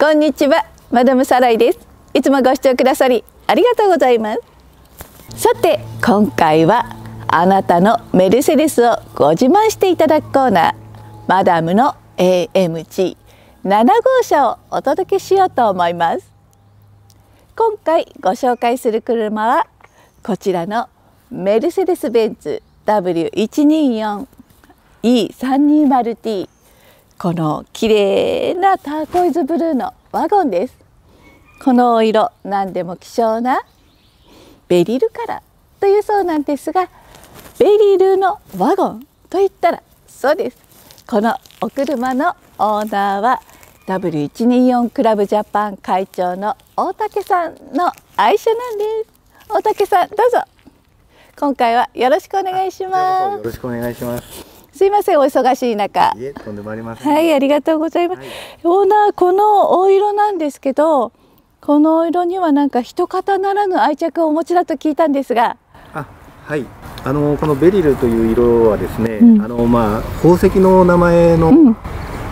こんにちは、マダムサライです。いつもご視聴くださりありがとうございます。さて、今回はあなたのメルセデスをご自慢していただくコーナー、マダムの AMG7 号車をお届けしようと思います。今回ご紹介する車はこちらのメルセデスベンツ W124E320T、 この綺麗なターコイズブルーのワゴンです。このお色、何でも希少なベリルカラーというそうなんですが、ベリルのワゴンといったらそうです。このお車のオーナーは W124 クラブジャパン会長の大竹さんの愛車なんです。大竹さん、どうぞ今回はよろしくお願いします。よろしくお願いします。すいません、お忙しい中。いえ、とんでもありません。はい、ありがとうございます。はい、オーナー、このお色なんですけど、このお色にはなんか一方ならぬ愛着をお持ちだと聞いたんですが。あ、はい。このベリルという色はですね、うん、宝石の名前の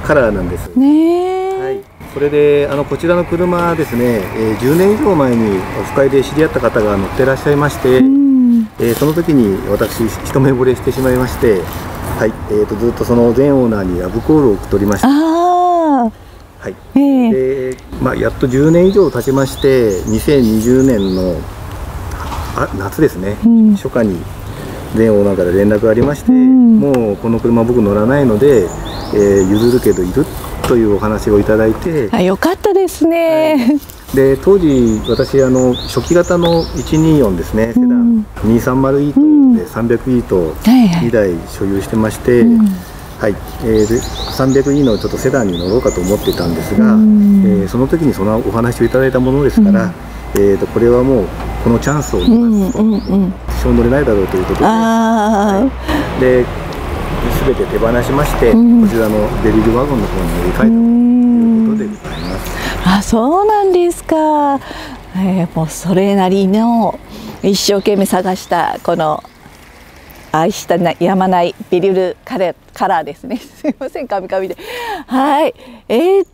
カラーなんです。うん、ねえ。はい。それでこちらの車ですね、10年以上前にオフ会で知り合った方が乗ってらっしゃいまして。うん、その時に私一目惚れしてしまいまして、はい、ずっとその前オーナーにラブコールを送っておりました。はい、やっと10年以上経ちまして、2020年の夏ですね、うん、初夏に前オーナーから連絡がありまして、うん、もうこの車僕乗らないので、譲るけどいるというお話をいただいて、あ、よかったですね。はい、で当時私初期型の124ですね、セダン 230E と、300E と2台所有してまして、 300E のちょっとセダンに乗ろうかと思ってたんですが、その時にそのお話をいただいたものですから、これはもうこのチャンスを逃すと一生乗れないだろうということで、はい、で全て手放しまして、こちらのベリルワゴンの方に乗り換えたということでございます。あ、そうなんですか。もうそれなりの一生懸命探したこの愛したやまないベリルカラーですね。すいません、カミカミで。はい、で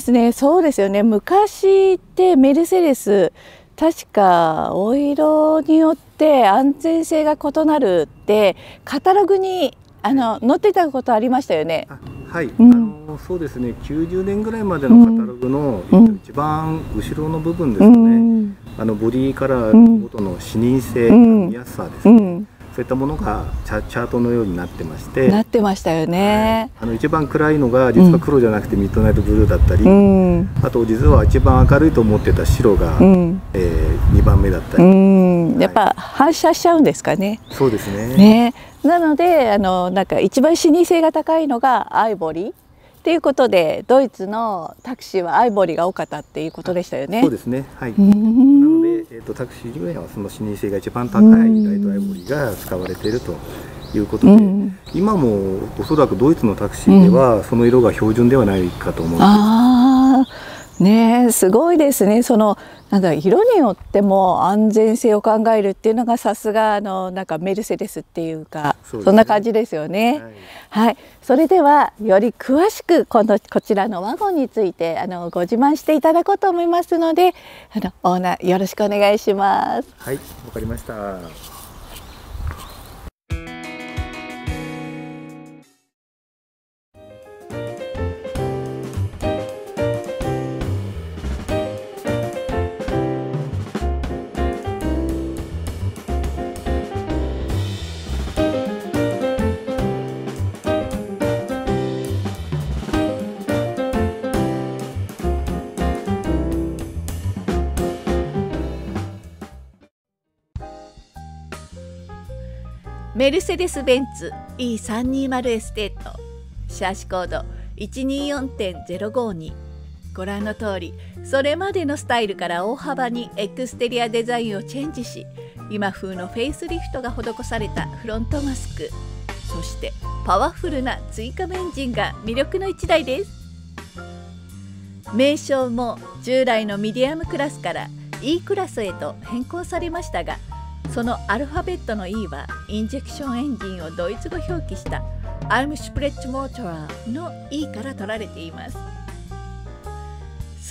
すね、そうですよね。昔ってメルセデス、確かお色によって安全性が異なるってカタログに載ってたことありましたよね。はい、うん、そうですね、90年ぐらいまでのカタログの一番後ろの部分ですね、うん、ボディカラーごとの視認性、見やすさですね、うん、そういったものがチャートのようになってまして、なってましたよね。はい、一番暗いのが実は黒じゃなくてミッドナイトブルーだったり、うん、あと実は一番明るいと思ってた白が、うん、2番目だったり、うん、はい、やっぱ反射しちゃうんですかね。そうですね。ね、なのでなんか一番視認性が高いのがアイボリーということで、ドイツのタクシーはアイボリーが多かったっていうことでしたよね。そうですね。はい。なので、タクシーにはその視認性が一番高いライトアイボリーが使われているということで、今もおそらくドイツのタクシーではその色が標準ではないかと思うんです。ああ、ねえ、すごいですね。その色によっても安全性を考えるっていうのがさすがなんかメルセデスっていうか、そんな感じですよね。はい、はい。それではより詳しくこちらのワゴンについてご自慢していただこうと思いますので、オーナーよろしくお願いします。はい、わかりました。メルセデスベンツ E320 エステート、車種コード 124.052、 ご覧の通り、それまでのスタイルから大幅にエクステリアデザインをチェンジし、今風のフェイスリフトが施されたフロントマスク、そしてパワフルな追加エンジンが魅力の1台です。名称も従来のミディアムクラスから E クラスへと変更されましたが、そのアルファベットの E はインジェクションエンジンをドイツ語表記したアルムシュプレッチモーターの E から取られています。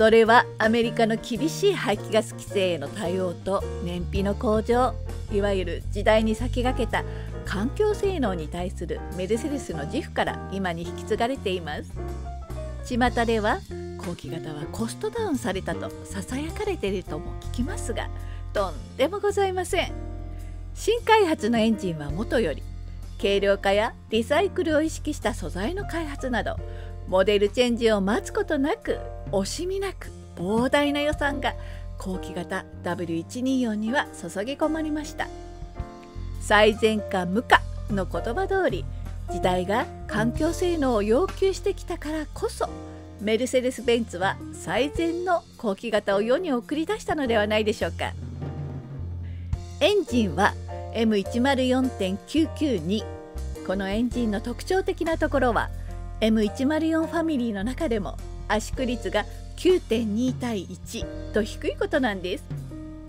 それはアメリカの厳しい排気ガス規制への対応と燃費の向上、いわゆる時代に先駆けた環境性能に対するメルセデスの自負から今に引き継がれています。巷では後期型はコストダウンされたとささやかれているとも聞きますが、とんでもございません。新開発のエンジンはもとより軽量化やリサイクルを意識した素材の開発など、モデルチェンジを待つことなく惜しみなく膨大な予算が後期型 W124 には注ぎ込まれました。最善か無かの言葉通り、時代が環境性能を要求してきたからこそメルセデス・ベンツは最善の後期型を世に送り出したのではないでしょうか。エンジンは M104.992。 このエンジンの特徴的なところは M104 ファミリーの中でも圧縮率が 9.2 対1と低いことなんです。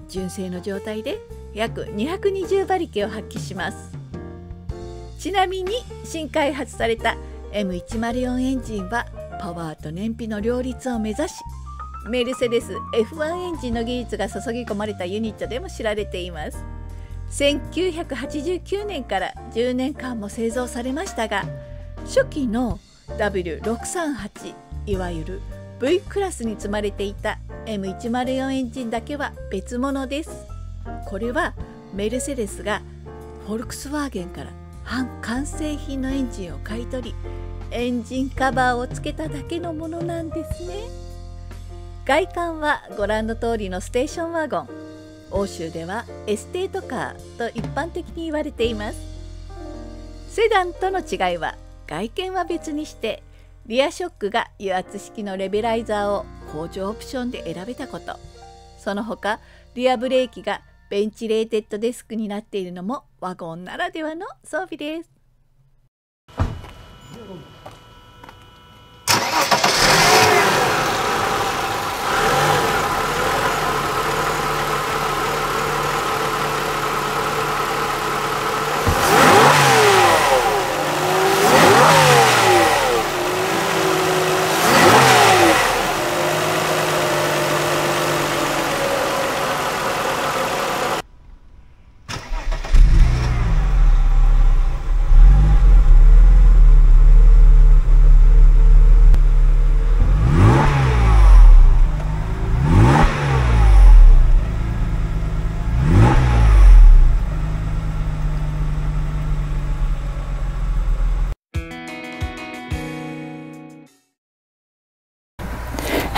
純正の状態で約220馬力を発揮します。ちなみに新開発された M104 エンジンはパワーと燃費の両立を目指し、メルセデス F1 エンジンの技術が注ぎ込まれたユニットでも知られています。1989年から10年間も製造されましたが、初期の W638、 いわゆる V クラスに積まれていた M104 エンジンだけは別物です。これはメルセデスがフォルクスワーゲンから半完成品のエンジンを買い取り、エンジンカバーを付けただけのものなんですね。外観はご覧の通りのステーションワゴン、欧州ではエステートカーと一般的に言われています。セダンとの違いは外見は別にして、リアショックが油圧式のレベライザーを工場オプションで選べたこと、その他リアブレーキがベンチレーテッドデスクになっているのもワゴンならではの装備です。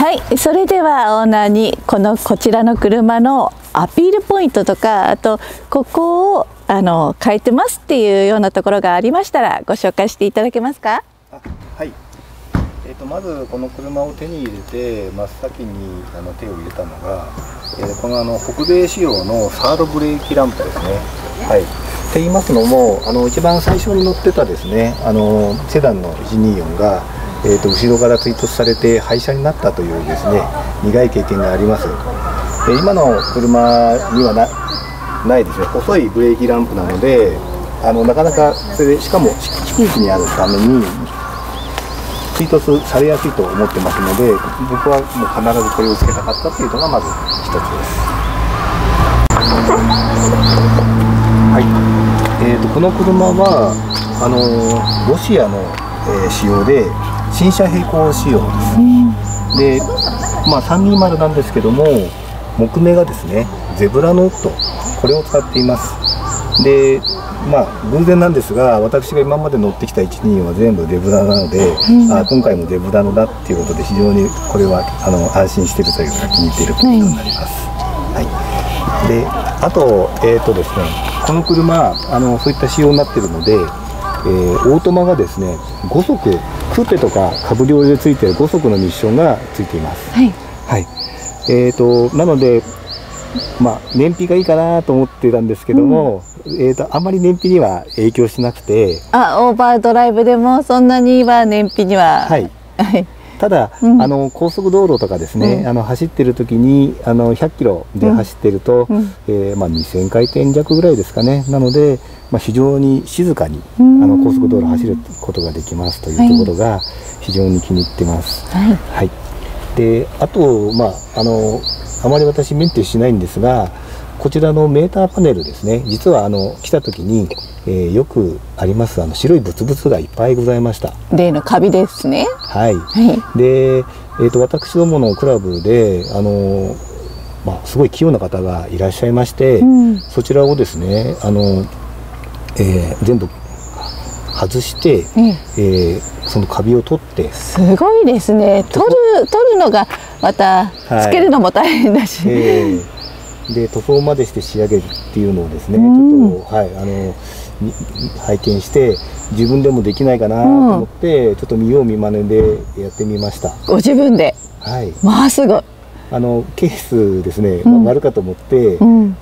はい、それではオーナーにこちらの車のアピールポイントとか、あとここを変えてますっていうようなところがありましたらご紹介していただけますか？はい、まずこの車を手に入れて真っ先に手を入れたのが、この北米仕様のサードブレーキランプですね。はいって言いますのも、一番最初に乗ってたですね、セダンの124が、後ろから追突されて廃車になったというですね、苦い経験があります。で、今の車には ないですね、細いブレーキランプなので、なかなかそれで、しかも低い位置にあるために追突されやすいと思ってますので、僕はもう必ずこれをつけたかったというのがまず一つです。はい、この車はロシアの、仕様で新車並行仕様です。で、まあ、320なんですけども、木目がですねゼブラのウッド、これを使っています。で、まあ、偶然なんですが、私が今まで乗ってきた124は全部ゼブラなので、あ、今回もゼブラのだっていうことで、非常にこれは安心してるというか気に入っているポイントになります。はい、で、あとですね、この車そういった仕様になっているので、オートマがですね5速クペとかカブリオレでついている5速のミッションがついています。はい、はい、なので、まあ、燃費がいいかなと思ってたんですけども、あんまり燃費には影響しなくて、オーバードライブでもそんなには燃費には、はい、ただ、高速道路とかですね、走ってる時に100キロで走ってると、まあ、2000回転弱ぐらいですかね。なので、まあ、非常に静かに高速道路を走ることができますというところが非常に気に入ってます。はい、はい、で、あと、あまり私メンテしないんですが、こちらのメーターパネルですね、実は来た時に、よくあります白いブツブツがいっぱいございました。例のカビですね。はい、はい、で、私どものクラブですごい器用な方がいらっしゃいまして、うん、そちらをですね全部外して、そのカビを取って、すごいですね。取るのがまたつけるのも大変だし、はい、で塗装までして仕上げるっていうのをですね、うん、ちょっと、はい、拝見して自分でもできないかなと思って、うん、ちょっと見よう見まねでやってみました。ご自分で。はい、まあすごいケースですね、うん、丸かと思って、うん、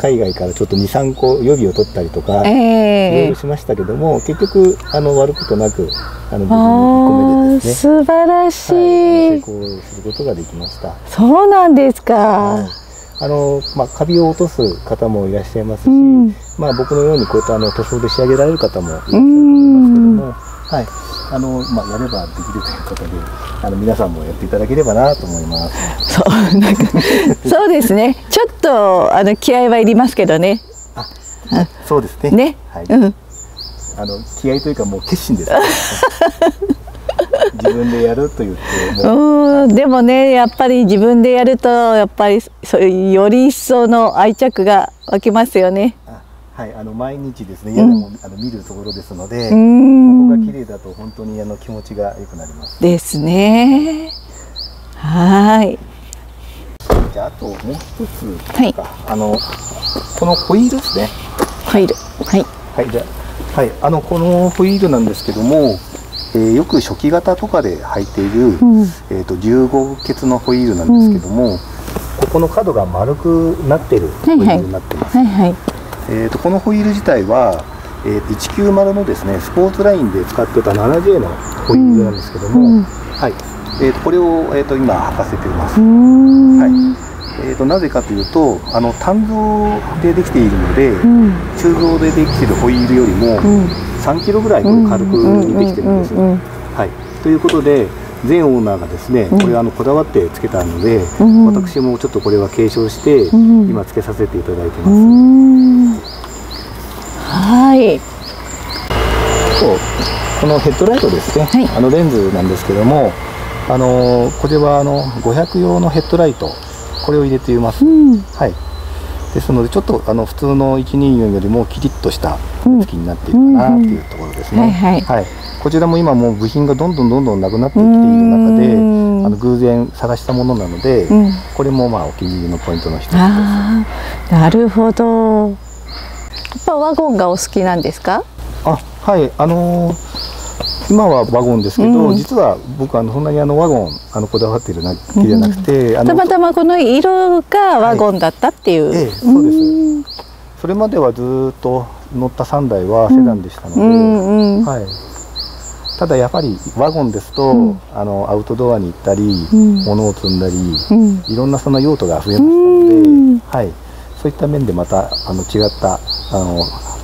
海外からちょっと 2,3 個予備を取ったりとか、いろいろしましたけども、結局割ることなく無事に1個目でですね、素晴らしい、成功することができました。そうなんですか。はい、カビを落とす方もいらっしゃいますし、うん、僕のようにこういった塗装で仕上げられる方もいらっしゃると思いますけども、はい、やればできるということで、皆さんもやっていただければなと思います。そう、なんかそうですね、ちょっと気合はいりますけどね。あ、そうですね。ね、はい、うん、気合というかもう決心です、ね。自分でやると言っても、でもね、やっぱり自分でやるとやっぱりより一層の愛着が湧きますよね。はい、毎日ですね、うん、も見るところですので、ここが綺麗だと本当に気持ちが良くなります。ですね。はい。じゃあ、あともう一つ、はい、このホイールですね。ホイール。はい。はい、じゃあ、はい、このホイールなんですけども。よく初期型とかで履いている、うん、15ケツのホイールなんですけども、うん、ここの角が丸くなっているホイールになってます。このホイール自体は、190のですねスポーツラインで使ってた 7J のホイールなんですけども、うん、はい、これを、今履かせています。はい、なぜかというと単造でできているので、うん、鋳造でできているホイールよりも、うん、3キロぐらい軽くできてるんですよ。はい、ということで前オーナーがですね、これこだわってつけたので、うん、私もちょっとこれは継承して、うん、今つけさせていただいてます。はい。そう、このヘッドライトですね。はい、レンズなんですけども、これは500用のヘッドライト、これを入れています。うん、はい。ですのでちょっと普通の124よりもキリッとした付きになっているかなというところですね。はい、こちらも今もう部品がどんどんなくなってきている中で、偶然探したものなので、うん、これもお気に入りのポイントの一つです。なるほど。やっぱワゴンがお好きなんですか？あ、はい、今はワゴンですけど、うん、実は僕そんなにワゴンこだわっているわけじゃなくて、たまたまこの色がワゴンだったっていう、はい、そうです。うん、それまではずっと乗った3台はセダンでしたので、はい、ただやっぱりワゴンですと、うん、アウトドアに行ったり、うん、物を積んだり、うん、いろんなそんな用途が増えましたので、うん、はい、そういった面でまた違った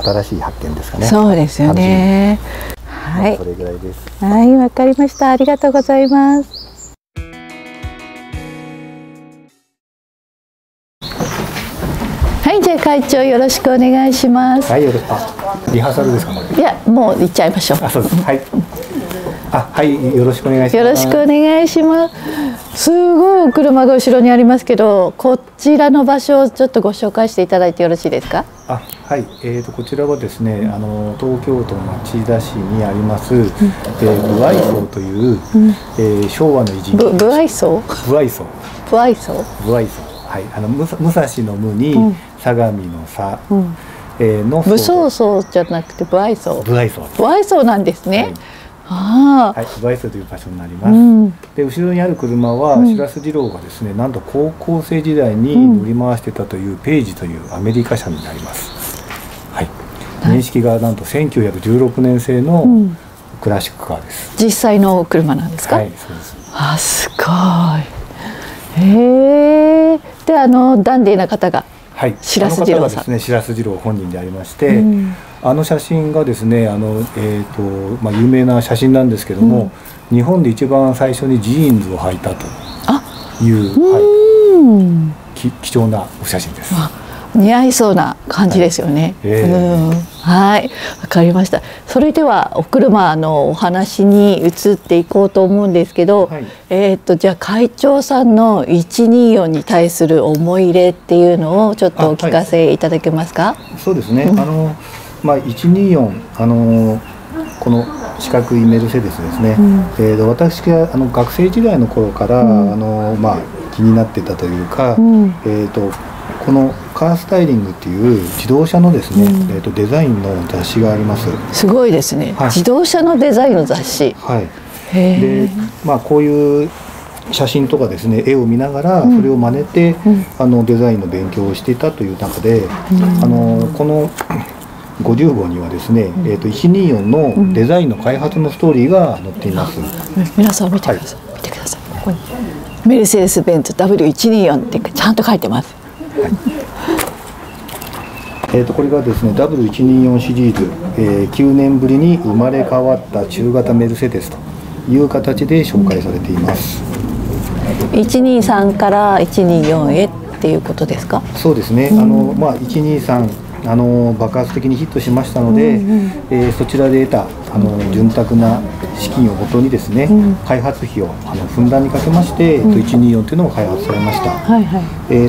新しい発見ですかね。そうですよね。はい、それぐらいです。はい、わかりました。ありがとうございます。はい、じゃあ会長よろしくお願いします。はい、よろしく。リハーサルですか、ね。いや、もう行っちゃいましょう。あ、そうです。はい。あ、はい、よろしくお願いします。よろしくお願いします。すごいお車が後ろにありますけど、こちらの場所をちょっとご紹介していただいてよろしいですか。あ、はい、こちらはですね、東京都町田市にあります、うん、ブアイソーという、うん、昭和の偉人。ブアイソー。はい、武蔵の無に、うん、相模の佐。うん、武装層じゃなくてブアイソー。ブアイソーなんですね。はい、はい、ブアイソーという場所になります。うん、で、後ろにある車は、うん、白洲次郎がですね、なんと高校生時代に乗り回してたというページというアメリカ車になります。はい。年式がなんと1916年製のクラシックカーです。うん、実際の車なんですか。はい、そうです。あ、すごい。へえ。で、ダンディーな方が。はい。白洲次郎さんですね。白洲次郎本人でありまして。うん、あの写真がですね、有名な写真なんですけども、うん、日本で一番最初にジーンズを履いたという、はい、貴重なお写真です。似合いそうな感じですよね。はい、わかりました。それではお車のお話に移っていこうと思うんですけど、はい、じゃあ会長さんの124に対する思い入れっていうのをちょっとお聞かせいただけますか。はい、そうですね。124この四角いメルセデスですね。私が学生時代の頃から、うん、気になってたというか、うん、このカースタイリングっていう自動車のですね、デザインの雑誌があります。すごいですね。はい、自動車のデザインの雑誌。はい。で、こういう写真とかですね、絵を見ながらそれを真似て、うん、デザインの勉強をしていたという中で、うん、この50号にはですね、うん、124のデザインの開発のストーリーが載っています。皆さん見てください。はい、見てください。ここにメルセデス・ベンツ W124 ってちゃんと書いてます。はい、これがですね W124 シリーズ、9年ぶりに生まれ変わった中型メルセデスという形で紹介されています。123から124へっていうことですか。そうですね、123爆発的にヒットしましたので、そちらで得た潤沢な資金をもとにですね、開発費をふんだんにかけまして、124というのを開発されました。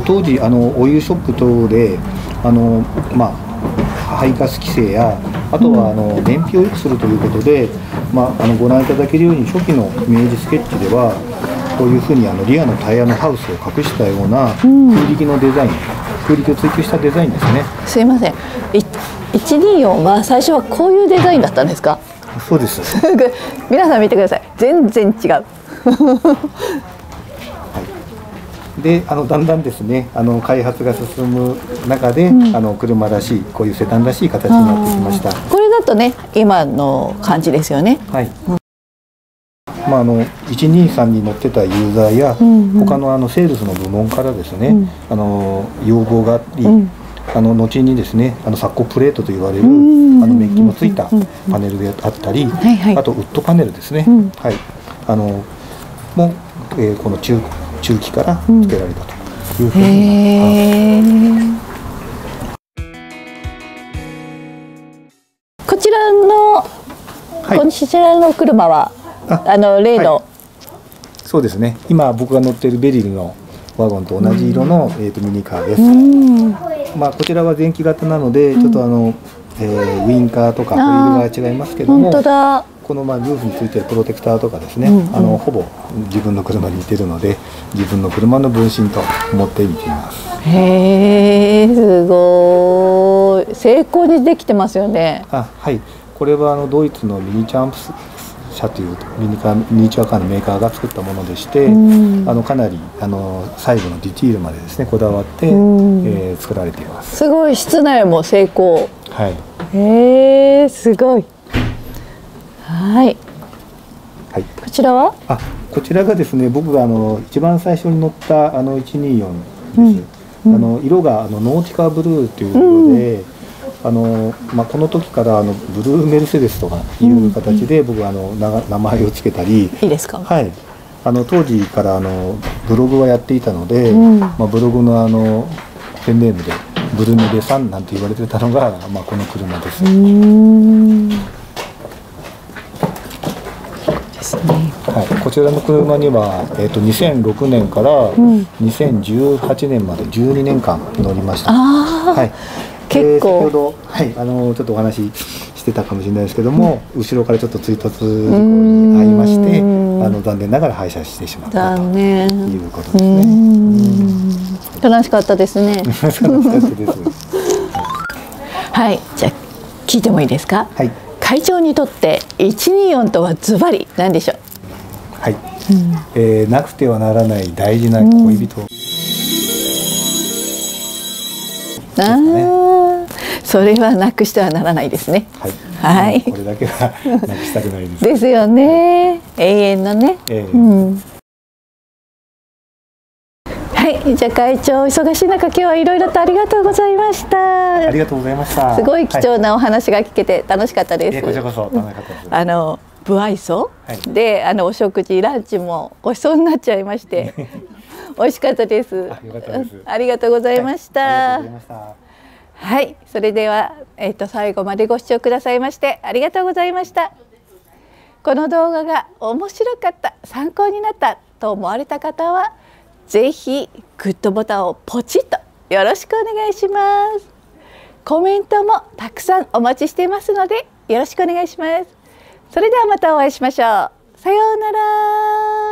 当時オイルショック等で排ガス規制やあとは燃費を良くするということで、ご覧いただけるように初期のイメージスケッチではこういうふうにリアのタイヤのハウスを隠したような空力のデザイン、空力を追求したデザインですね。すいません、124は最初はこういうデザインだったんですか。そうです。皆さん見てください。全然違う。はい、で、だんだんですね、開発が進む中で、うん、車らしい、こういうセダンらしい形になってきました。これだとね、今の感じですよね。はい。うん、123に乗ってたユーザーや、他のセールスの部門からですね、うん、要望があり。うん、後にですね、サッコプレートと言われるメッキもついたパネルであったり、あとウッドパネルですね、はい、もこの中期からつけられたというふうになります。こちらのお車は例の、はい、そうですね、今僕が乗っているベリルのワゴンと同じ色の、ミニカーです。こちらは前期型なので、ちょっとウインカーとかホイールが違いますけども、このルーフについてるプロテクターとかですね、ほぼ自分の車に似てるので、自分の車の分身と思って見ています。へー、すごい。精巧にできてますよね。あ、はい。これはドイツのミニチャンプス社というミニチュアカーのメーカーが作ったものでして、かなり細部のディティールまでですねこだわって、作られています。すごい、室内も精巧。はい、すごい。はい、はい、こちらはこちらがですね、僕が一番最初に乗った124です。色がノーティカブルーという色で、この時からブルーメルセデスとかいう形で僕は名前をつけたり。いいですか。はい、当時からブログはやっていたので、ブログのペンネームでブルネデさんなんて言われてたのが、この車です。はい、こちらの車には、2006年から2018年まで12年間乗りました。はい。先ほど、はい、ちょっとお話ししてたかもしれないですけども、後ろからちょっと追突事故に遭いまして、残念ながら廃車してしまったということですね。悲しかったですね。悲しかったです。はい、じゃあ聞いてもいいですか。はい、会長にとって124とはズバリ何でしょう。はい、なくてはならない大事な恋人。それはなくしてはならないですね。はい。これだけはなくしたくないです。ですよね。永遠のね。はい、じゃあ会長、忙しい中今日はいろいろとありがとうございました。ありがとうございました。すごい貴重なお話が聞けて楽しかったです。こちらこそ楽しかったです。不愛想、はい、で、お食事ランチもご馳走になっちゃいまして、美味しかったです。ありがとうございました。はい、それでは最後までご視聴くださいましてありがとうございました。この動画が面白かった、参考になったと思われた方は、ぜひグッドボタンをポチッとよろしくお願いします。コメントもたくさんお待ちしていますのでよろしくお願いします。それではまたお会いしましょう。さようなら。